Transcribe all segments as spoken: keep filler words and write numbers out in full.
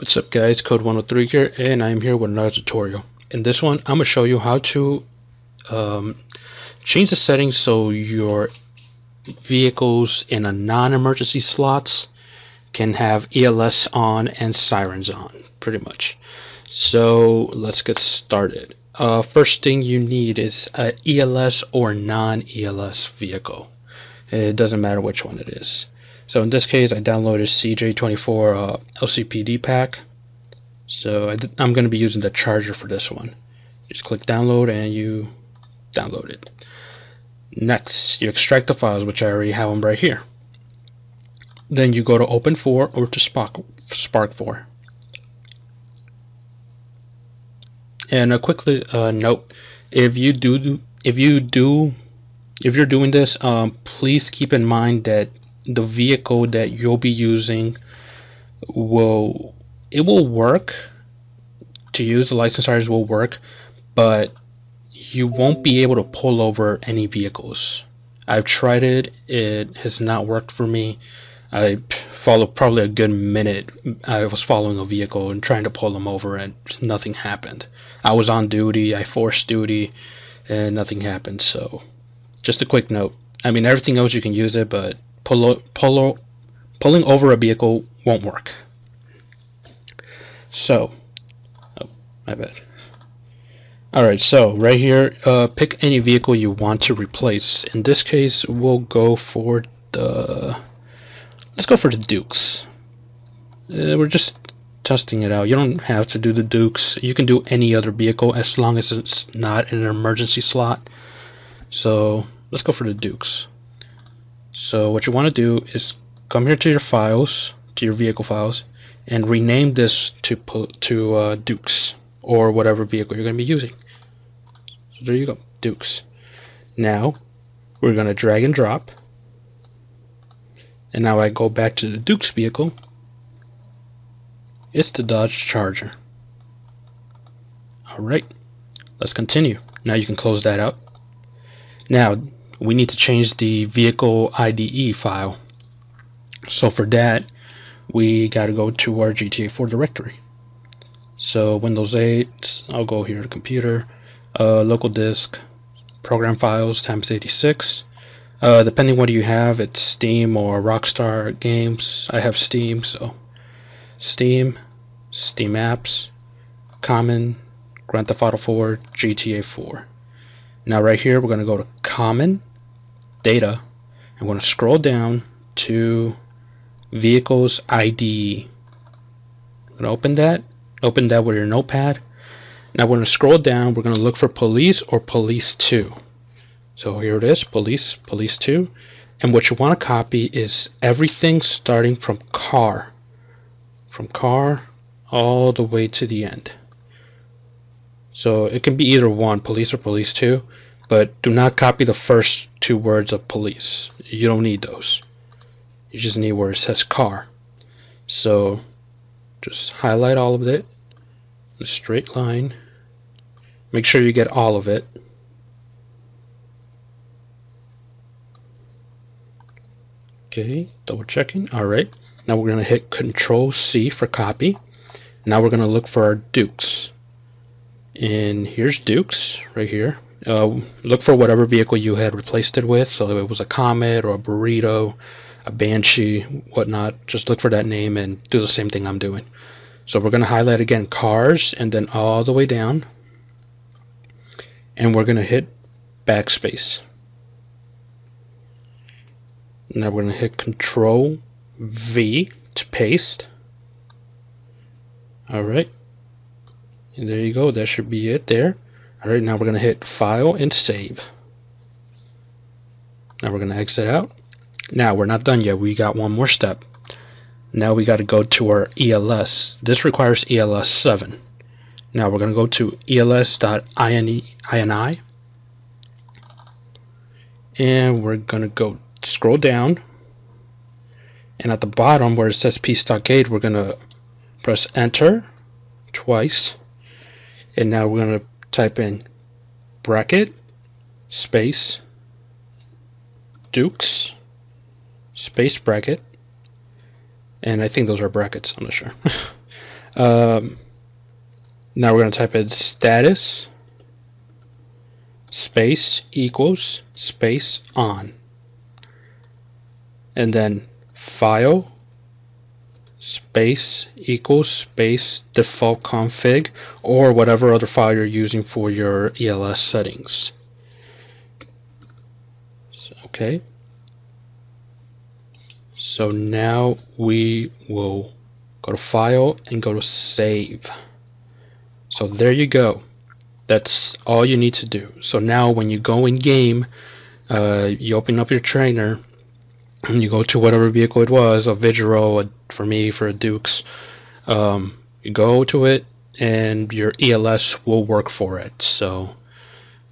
What's up guys, Kode one oh three here, and I'm here with another tutorial. In this one, I'm going to show you how to um, change the settings so your vehicles in a non-emergency slots can have E L S on and sirens on, pretty much. So let's get started. Uh, first thing you need is an E L S or non-E L S vehicle. It doesn't matter which one it is. So in this case, I downloaded C J twenty-four uh, L C P D pack. So I I'm going to be using the Charger for this one. Just click download and you download it. Next, you extract the files, which I already have them right here. Then you go to Open four or to Spark, Spark four. And a quick uh, note: if you do, if you do, if you're doing this, um, please keep in mind that the vehicle that you'll be using will it will work to use the license hours will work, but you won't be able to pull over any vehicles. I've tried it; it has not worked for me. I followed probably a good minute. I was following a vehicle and trying to pull them over, and nothing happened. I was on duty. I forced duty, and nothing happened. So, just a quick note. I mean, everything else you can use it, but Pull, pull, pulling over a vehicle won't work. So, oh, my bad. Alright, so right here, uh, pick any vehicle you want to replace. In this case, we'll go for the... Let's go for the Dukes. Uh, we're just testing it out. You don't have to do the Dukes. You can do any other vehicle as long as it's not in an emergency slot. So, let's go for the Dukes. So what you want to do is come here to your files, to your vehicle files, and rename this to to uh, Dukes or whatever vehicle you're going to be using. So there you go, Dukes. Now we're going to drag and drop, and now I go back to the Dukes vehicle. It's the Dodge Charger. All right, let's continue. Now you can close that out. Now we need to change the vehicle I D E file. So for that, we got to go to our G T A four directory. So Windows eight, I'll go here to computer, uh, local disk, program files, times eighty-six. Uh, depending what you have, it's Steam or Rockstar Games. I have Steam, so Steam, Steam Apps, Common, Grand Theft Auto four, G T A four. Now right here, we're going to go to Common, Data, I'm going to scroll down to Vehicles I D. I'm going to open that, open that with your notepad. Now we're going to scroll down, we're going to look for Police or Police two. So here it is, Police, Police two. And what you want to copy is everything starting from Car. From Car all the way to the end. So it can be either one, Police or Police two. But do not copy the first two words of Police. You don't need those. You just need where it says Car. So just highlight all of it in a straight line. Make sure you get all of it. Okay, double checking. Alright, now we're going to hit control C for copy. Now we're going to look for our Dukes. And here's Dukes right here. Uh, look for whatever vehicle you had replaced it with, so if it was a Comet or a Burrito, a Banshee, whatnot, just look for that name and do the same thing I'm doing. So we're going to highlight again Cars and then all the way down, and we're going to hit backspace. Now we're going to hit control V to paste. Alright, and there you go, that should be it there. Alright, now we're going to hit File and Save. Now we're going to exit out. Now, we're not done yet. We got one more step. Now we got to go to our E L S. This requires E L S seven. Now we're going to go to E L S dot I N I. And we're going to go scroll down. And at the bottom where it says P stockade, we're going to press Enter twice. And now we're going to type in bracket space Dukes space bracket, and I think those are brackets, I'm not sure. Um, now we're going to type in status space equals space on, and then file space equals space default config, or whatever other file you're using for your E L S settings. So, okay. So now we will go to file and go to save. So there you go. That's all you need to do. So now when you go in game, uh, you open up your trainer and you go to whatever vehicle it was, a Vigero, a, for me, for a Dukes. Um, you go to it and your E L S will work for it. So,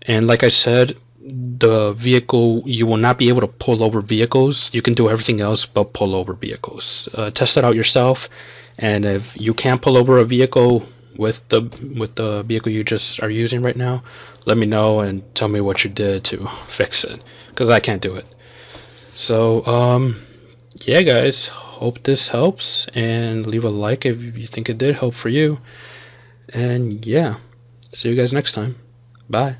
and like I said, the vehicle, you will not be able to pull over vehicles. You can do everything else but pull over vehicles. Uh, test it out yourself, and if you can't pull over a vehicle with the with the vehicle you just are using right now, let me know and tell me what you did to fix it, because I can't do it. So um yeah guys, hope this helps, and leave a like if you think it did help for you, and yeah, see you guys next time. Bye.